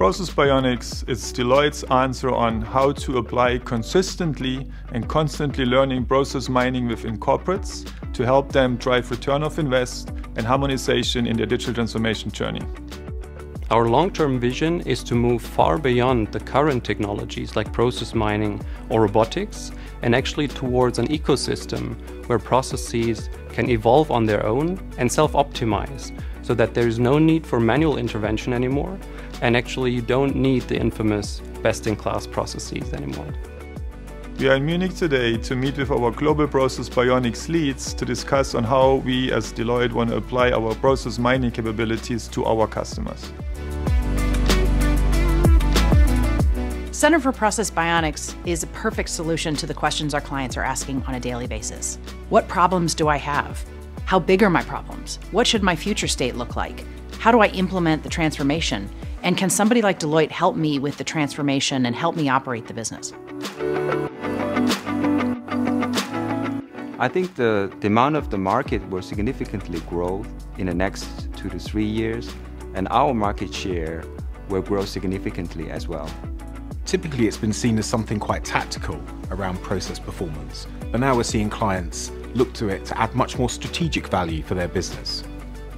Process Bionics is Deloitte's answer on how to apply consistently and constantly learning process mining within corporates to help them drive return of invest and harmonization in their digital transformation journey. Our long-term vision is to move far beyond the current technologies like process mining or robotics and actually towards an ecosystem where processes can evolve on their own and self-optimize so that there is no need for manual intervention anymore, and actually you don't need the infamous best-in-class processes anymore. We are in Munich today to meet with our global Process Bionics leads to discuss on how we as Deloitte want to apply our process mining capabilities to our customers. Center for Process Bionics is a perfect solution to the questions our clients are asking on a daily basis. What problems do I have? How big are my problems? What should my future state look like? How do I implement the transformation? And can somebody like Deloitte help me with the transformation and help me operate the business? I think the demand of the market will significantly grow in the next 2 to 3 years, and our market share will grow significantly as well. Typically, it's been seen as something quite tactical around process performance, but now we're seeing clients look to it to add much more strategic value for their business.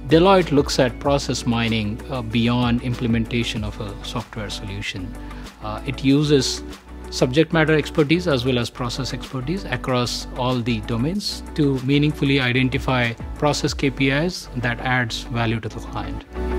Deloitte looks at process mining beyond implementation of a software solution. It uses subject matter expertise as well as process expertise across all the domains to meaningfully identify process KPIs that adds value to the client.